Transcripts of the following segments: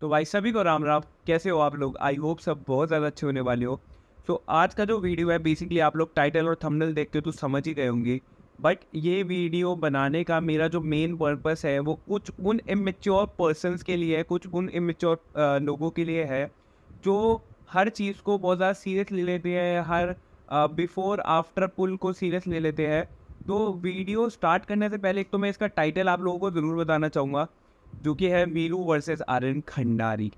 तो भाई सभी को राम राम, कैसे हो आप लोग। आई होप सब बहुत ज़्यादा अच्छे होने वाले हो। तो आज का जो वीडियो है बेसिकली आप लोग टाइटल और थंबनेल देखते हो तो समझ ही गए होंगे, बट ये वीडियो बनाने का मेरा जो मेन पर्पस है वो कुछ उन इमेच्योर पर्सनस के लिए है, कुछ उन इमेच्योर लोगों के लिए है जो हर चीज़ को बहुत ज़्यादा सीरियस ले लेते हैं, हर बिफोर आफ्टर पुल को सीरियस ले लेते हैं। तो वीडियो स्टार्ट करने से पहले एक तो मैं इसका टाइटल आप लोगों को ज़रूर बताना चाहूँगा, जो कि है वीरू वर्सेस आर्यन खंडारी।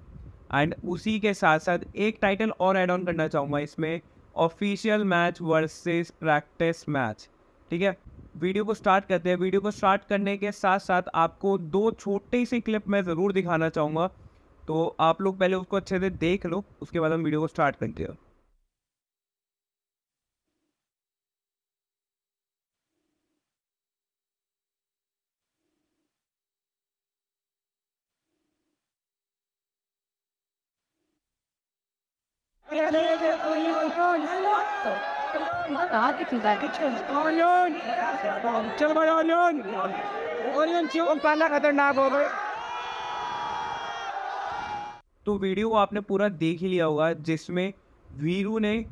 एंड उसी के साथ साथ एक टाइटल और ऐड ऑन करना चाहूँगा इसमें, official match versus practice match. ठीक है, वीडियो को स्टार्ट करते हैं। वीडियो को स्टार्ट करने के साथ साथ आपको दो छोटे से क्लिप मैं ज़रूर दिखाना चाहूँगा, तो आप लोग पहले उसको अच्छे से देख लो, उसके बाद हम वीडियो को स्टार्ट करते हैं। खतरनाक हो गए। तो वीडियो आपने पूरा देख ही लिया होगा, जिसमें वीरू ने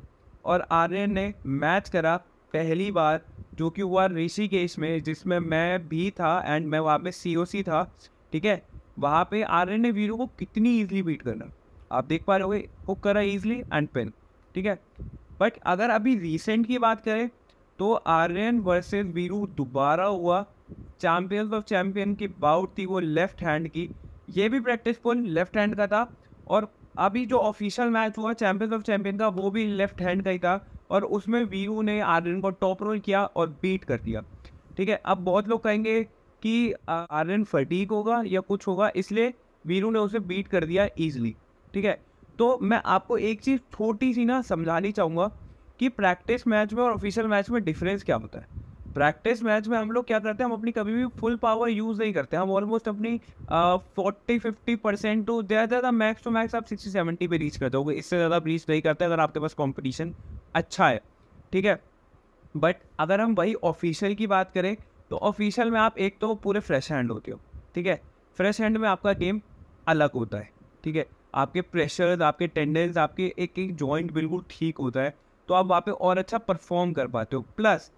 और आर्यन ने मैच करा पहली बार, जो कि हुआ ऋषिकेश में, जिसमें मैं भी था एंड मैं वहाँ पे COC था। ठीक है, वहाँ पे आर्यन ने वीरू को कितनी ईजिली बीट करना आप देख पा रहे होगे, वो करा ईजिली एंड पिन। ठीक है, बट अगर अभी रिसेंट की बात करें तो आर्यन वर्सेस वीरू दोबारा हुआ, चैम्पियंस ऑफ चैम्पियन की बाउट थी वो लेफ़्ट हैंड की, ये भी प्रैक्टिस पुल लेफ़्ट हैंड का था। और अभी जो ऑफिशियल मैच हुआ चैम्पियंस ऑफ चैम्पियन का, वो भी लेफ़्ट हैंड का ही था, और उसमें वीरू ने आर्यन को टॉप रोल किया और बीट कर दिया। ठीक है, अब बहुत लोग कहेंगे कि आर्यन फटीक होगा या कुछ होगा, इसलिए वीरू ने उसे बीट कर दिया ईजिली। ठीक है, तो मैं आपको एक चीज़ छोटी सी ना समझानी चाहूँगा कि प्रैक्टिस मैच में और ऑफिशियल मैच में डिफरेंस क्या होता है। प्रैक्टिस मैच में हम लोग क्या करते हैं, हम अपनी कभी भी फुल पावर यूज़ नहीं करते, हम ऑलमोस्ट अपनी 40-50% टू ज़्यादा मैक्स टू मैक्स आप 60-70 पे रीच कर दोगे, इससे ज़्यादा रीच नहीं करते अगर आपके पास कॉम्पिटिशन अच्छा है। ठीक है, बट अगर हम वही ऑफिशियल की बात करें तो ऑफिशियल में आप एक तो पूरे फ्रेश हैंड होते हो। ठीक है, फ्रेश हैंड में आपका गेम अलग होता है। ठीक है, आपके प्रेशर्स, आपके टेंडेंस, आपके एक एक जॉइंट बिल्कुल ठीक होता है, तो आप वहाँ पे और अच्छा परफॉर्म कर पाते हो। प्लस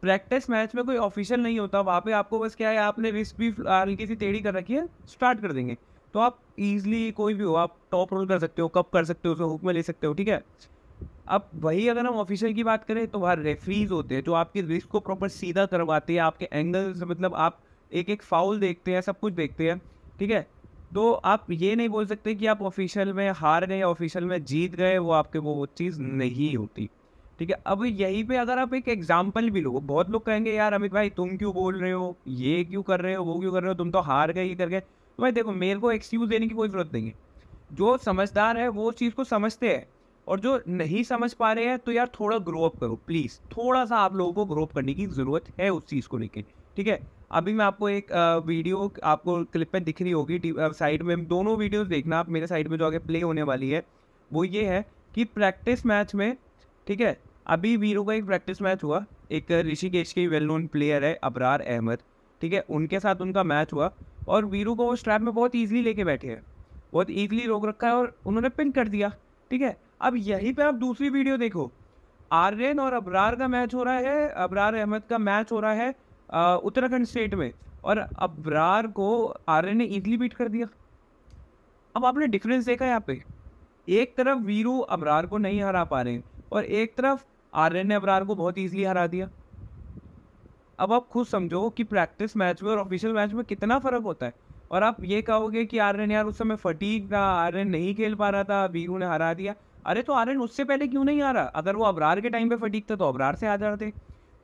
प्रैक्टिस मैच में कोई ऑफिशियल नहीं होता, वहाँ पे आपको बस क्या है, आपने रिस्क भी हल्की सी टेढ़ी कर रखी है, स्टार्ट कर देंगे, तो आप ईजिली कोई भी हो आप टॉप रोल कर सकते हो, कप कर सकते हो, उसको हुक में ले सकते हो। ठीक है, अब वही अगर हम ऑफिशियल की बात करें तो वहाँ रेफरीज होते हैं जो आपके रिस्क को प्रॉपर सीधा करवाते हैं, आपके एंगल्स, मतलब आप एक एक फाउल देखते हैं, सब कुछ देखते हैं। ठीक है, तो आप ये नहीं बोल सकते कि आप ऑफिशियल में हार गए, ऑफिशियल में जीत गए, वो आपके वो चीज़ नहीं होती। ठीक है, अब यहीं पे अगर आप एक एग्जांपल भी लो, बहुत लोग कहेंगे यार अमित भाई तुम क्यों बोल रहे हो, ये क्यों कर रहे हो, वो क्यों कर रहे हो, तुम तो हार गए, ये कर गए। तो भाई देखो, मेरे को एक्सक्यूज़ देने की कोई ज़रूरत नहीं है, जो समझदार है वो चीज़ को समझते हैं, और जो नहीं समझ पा रहे हैं तो यार थोड़ा ग्रो अप करो प्लीज़, थोड़ा सा आप लोगों को ग्रो अप करने की ज़रूरत है उस चीज़ को लेकर। ठीक है, अभी मैं आपको एक वीडियो आपको क्लिप में दिख रही होगी साइड में, दोनों वीडियोस देखना आप, मेरे साइड में जो आगे प्ले होने वाली है वो ये है कि प्रैक्टिस मैच में। ठीक है, अभी वीरू का एक प्रैक्टिस मैच हुआ, एक ऋषिकेश के वेल नोन प्लेयर है अबरार अहमद। ठीक है, उनके साथ उनका मैच हुआ, और वीरू को वो स्ट्रैप में बहुत ईजिली लेके बैठे हैं, बहुत ईजिली रोक रखा है और उन्होंने पिन कर दिया। ठीक है, अब यहीं पर आप दूसरी वीडियो देखो, आर्यन और अबरार का मैच हो रहा है, अबरार अहमद का मैच हो रहा है उत्तराखंड स्टेट में, और अबरार को आर्यन ने ईजिली बीट कर दिया। अब आपने डिफरेंस देखा यहाँ पे, एक तरफ वीरू अबरार को नहीं हरा पा रहे हैं और एक तरफ आर्यन ने अबरार को बहुत ईजिली हरा दिया। अब आप खुद समझो कि प्रैक्टिस मैच में और ऑफिशियल मैच में कितना फ़र्क होता है। और आप ये कहोगे कि आर्यन यार उस समय फटीक था, आर्यन नहीं खेल पा रहा था, वीरू ने हरा दिया। अरे तो आर्यन उससे पहले क्यों नहीं हारा? अगर वो अबरार के टाइम पर फटीक था तो अबरार से आ जाते,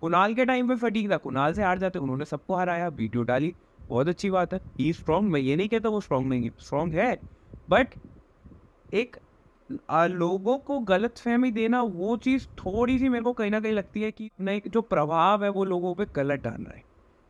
कुणाल के टाइम पे फटीक था कुणाल से हार जाते, उन्होंने सबको हराया, वीडियो डाली, बहुत अच्छी बात है, ही स्ट्रॉन्ग, मैं ये नहीं कहता वो स्ट्रॉन्ग नहीं है, स्ट्रॉन्ग है, बट एक लोगों को गलत फहमी देना, वो चीज़ थोड़ी सी मेरे को कहीं ना कहीं लगती है कि नहीं, जो प्रभाव है वो लोगों पे गलत डाल रहा है।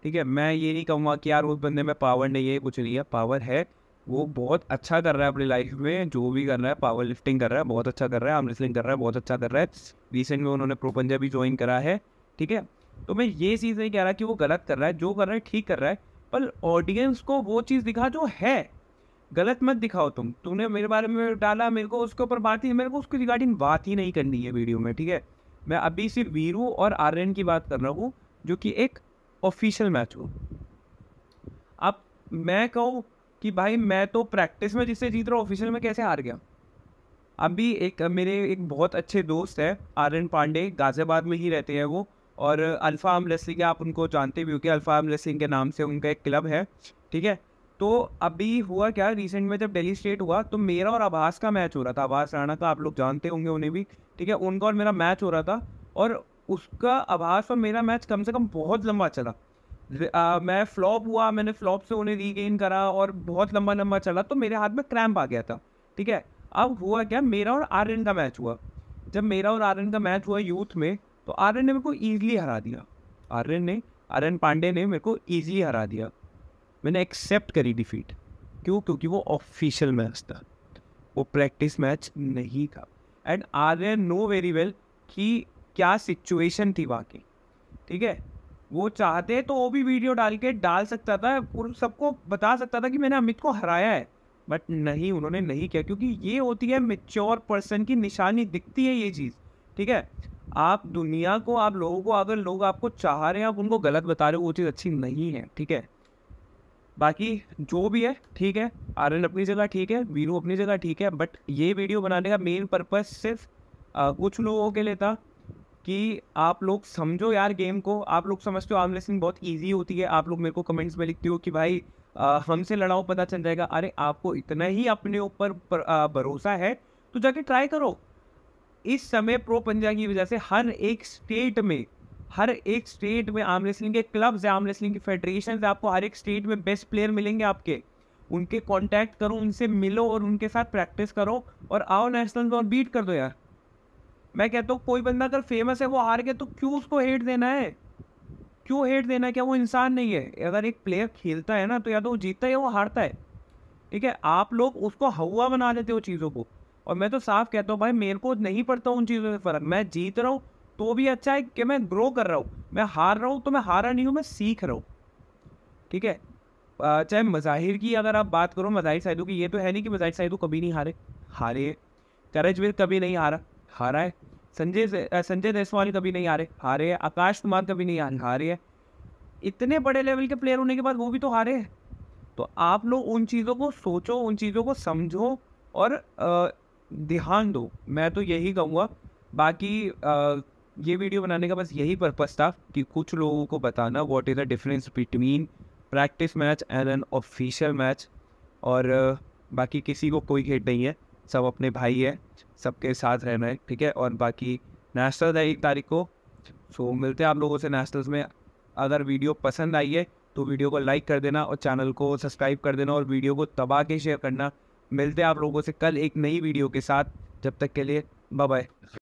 ठीक है, मैं ये नहीं कहूँगा कि यार उस बंदे में पावर नहीं है, कुछ नहीं है, पावर है, वो बहुत अच्छा कर रहा है अपनी लाइफ में, जो भी कर रहा है, पावर लिफ्टिंग कर रहा है, बहुत अच्छा कर रहा है, आर्म रेसलिंग कर रहा है, बहुत अच्छा कर रहा है, रिसेंट में उन्होंने प्रो पंजा भी ज्वाइन करा है। ठीक है, तो मैं ये चीज़ नहीं कह रहा कि वो गलत कर रहा है, जो कर रहा है ठीक कर रहा है, पर ऑडियंस को वो चीज़ दिखा जो है। गलत मत दिखाओ तुम, तूने मेरे बारे में डाला, मेरे को उसके ऊपर बात ही, मेरे को उसके रिगार्डिंग बात ही नहीं करनी है वीडियो में, ठीक है। मैं अभी सिर्फ वीरू और आर्यन की बात कर रहा हूँ, जो कि एक ऑफिशियल मैच हो। अब मैं कहूँ कि भाई मैं तो प्रैक्टिस में जिससे जीत रहा हूँ, ऑफिशियल में कैसे हार गया। अभी एक मेरे एक बहुत अच्छे दोस्त है आर्यन पांडे, गाजियाबाद में ही रहते हैं वो, और अल्फ़ा अमल सिंह, आप उनको जानते भी हो कि अल्फ़ा अमल सिंह के नाम से उनका एक क्लब है, ठीक है। तो अभी हुआ क्या, रिसेंट में जब दिल्ली स्टेट हुआ तो मेरा और आभास का मैच हो रहा था, आभास राणा का आप लोग जानते होंगे उन्हें भी, ठीक है। उनका और मेरा मैच हो रहा था, और उसका आभास और मेरा मैच कम से कम बहुत लंबा चला। मैं फ्लॉप हुआ, मैंने फ्लॉप से उन्हें रीगेन करा और बहुत लंबा चला, तो मेरे हाथ में क्रैम्प आ गया था, ठीक है। अब हुआ क्या, मेरा और आर्यन का मैच हुआ। जब मेरा और आर्यन का मैच हुआ यूथ में, तो आर्यन ने मेरे को ईजिली हरा दिया, आर्यन पांडे ने मेरे को ईजिली हरा दिया। मैंने एक्सेप्ट करी डिफीट, क्यों? क्योंकि वो ऑफिशियल मैच था, वो प्रैक्टिस मैच नहीं था। And Aryan know very well कि क्या सिचुएशन थी वाकई, ठीक है। वो चाहते तो वो भी वीडियो डाल के डाल सकता था और सबको बता सकता था कि मैंने अमित को हराया है, बट नहीं, उन्होंने नहीं किया, क्योंकि ये होती है मैच्योर पर्सन की निशानी, दिखती है ये चीज़, ठीक है। आप दुनिया को, आप लोगों को, अगर लोग आपको चाह रहे हैं, आप उनको गलत बता रहे हो, वो चीज़ अच्छी नहीं है, ठीक है। बाकी जो भी है, ठीक है, आर्यन अपनी जगह ठीक है, वीरू अपनी जगह ठीक है, बट ये वीडियो बनाने का मेन पर्पज़ सिर्फ कुछ लोगों के लिए था कि आप लोग समझो यार गेम को। आप लोग समझते हो आर्म रेसलिंग बहुत इजी होती है, आप लोग मेरे को कमेंट्स में लिखते हो कि भाई हमसे लड़ाओ पता चल जाएगा। अरे आपको इतना ही अपने ऊपर भरोसा है तो जाके ट्राई करो। इस समय प्रो पंजा की वजह से हर एक स्टेट में आर्म रेसलिंग के क्लब्स हैं, आर्म रेसलिंग के फेडरेशन, आपको हर एक स्टेट में बेस्ट प्लेयर मिलेंगे आपके। उनके कॉन्टैक्ट करो, उनसे मिलो और उनके साथ प्रैक्टिस करो और आओ नेशनल और बीट कर दो यार। मैं कहता हूँ कोई बंदा अगर फेमस है, वो हार गया तो क्यों उसको हेट देना है, क्यों हेट देना है? क्या वो इंसान नहीं है? अगर एक प्लेयर खेलता है ना, तो या तो वो जीतता है या वो हारता है, ठीक है। आप लोग उसको हवा बना देते हो चीज़ों को, और मैं तो साफ कहता हूँ भाई मेरे को नहीं पड़ता उन चीज़ों से फ़र्क। मैं जीत रहा हूँ तो भी अच्छा है कि मैं ग्रो कर रहा हूँ, मैं हार रहा हूँ तो मैं हारा नहीं हूँ, मैं सीख रहा हूँ, ठीक है। चाहे मज़ाहिर की अगर आप बात करो, मज़ाहिर साधु की, ये तो है नहीं कि मज़ाहिर साधु कभी नहीं हारे। करजवीर कभी नहीं हारा है। संजय देसवानी कभी नहीं हारे है। आकाश कुमार कभी नहीं हारे है। इतने बड़े लेवल के प्लेयर होने के बाद वो भी तो हारे हैं। तो आप लोग उन चीज़ों को सोचो, उन चीज़ों को समझो और ध्यान दो, मैं तो यही कहूँगा। बाकी ये वीडियो बनाने का बस यही पर्पज़ था कि कुछ लोगों को बताना what is the difference between practice match and an official match. और बाकी किसी को कोई हेट नहीं है, सब अपने भाई है, सबके साथ रहना है, ठीक है। और बाकी नेशनल है 1 तारीख को, सो मिलते हैं आप लोगों से नेशनल्स में। अगर वीडियो पसंद आई है तो वीडियो को लाइक कर देना और चैनल को सब्सक्राइब कर देना और वीडियो को दबा के शेयर करना। मिलते हैं आप लोगों से कल एक नई वीडियो के साथ, जब तक के लिए बाय बाय।